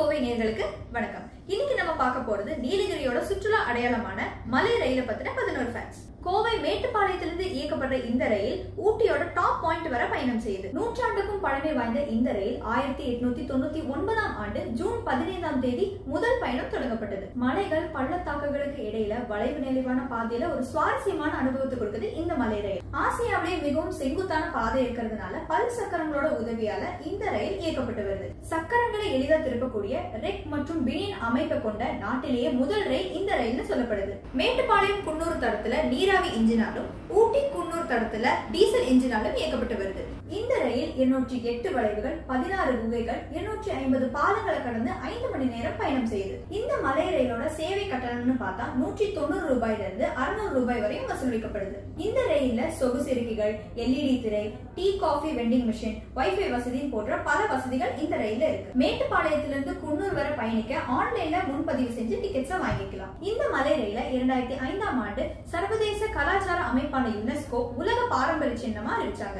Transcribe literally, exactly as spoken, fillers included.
கோவை நேயர்களுக்கு வணக்கம். இன்னைக்கு நம்ம பார்க்க போறது நீலகிரியோட சுற்றுலா அடையாளமான மலை ரயிலை பத்தின பதினோரு ஃபேக்ட்ஸ். கோவை மேட்டுப்பாளையத்திலிருந்து இயக்கப்படுற இந்த ரயில் ஊட்டியோட டாப் பாயிண்ட் வரை பயணம் செய்யுது. நூற்றாண்டுக்கும் பழமை வாய்ந்த இந்த ரயில் ஆயிரத்தி எட்நூத்தி தொண்ணூத்தி ஒன்பதாம் ஆண்டு ஜூன் பதினைந்தாம் தேதி முதல் பயணம் தொடங்கப்பட்டது. மலைகள் பள்ளத்தாக்குகளுக்கு இடையில வளைவு நெளிவான பாதையில ஒரு சுவாரஸ்யமான அனுபவத்தை கொடுக்குது இந்த மலை ரயில். ஆசியாவிலேயே மிகவும் செங்குத்தான பாதை இருக்கிறதுனால பல் சக்கரங்களோட உதவியால இந்த ரயில் இயக்கப்பட்டு வருது. சக்கரங்களை எளிதா திருப்பக்கூடிய ரெக் மற்றும் பினியன் அமைப்பை கொண்ட நாட்டிலேயே முதல் ரயில் இந்த ரயில்னு சொல்லப்படுது. மேட்டுப்பாளையம் குன்னூர் தடத்துல நீராவி இன்ஜினாலும் ஊட்டி குன்னூர் தடத்துல டீசல் இன்ஜினாலும் இயக்கப்பட்டு வருது. இந்த ரயில் இருநூற்றி எட்டு வளைவுகள், பதினாறு குகைகள், இருநூற்றி ஐம்பது பாலங்களை கடந்து ஐந்து மணி நேரம் பயணம் செய்யுது. இந்த மலை ரயிலோட சேவை கட்டணம்னு பார்த்தா நூற்றி தொண்ணூறு ரூபாயில இருந்து அறுநூறு ரூபாய் வரையும் வசூலிக்கப்படுது. இந்த ரயில்ல சொகுசு இருக்கைகள், எல்இடி திரை, tea coffee vending machine, wifi வசதி போன்ற பல வசதிகள் இந்த ரயில இருக்கு. மேட்டுப்பாளையத்திலிருந்து குன்னூர் வரை பயணிக்க ஆன்லைன்ல முன்பதிவு செஞ்சு டிக்கெட்ஸை வாங்கிக்கலாம். இந்த மலை ரயில இரண்டாயிரத்தி ஐந்தாம் ஆண்டு சர்வதேச கலாச்சார அமைப்பான யுனெஸ்கோ உலக பாரம்பரிய சின்னமா அறிவிச்சாங்க.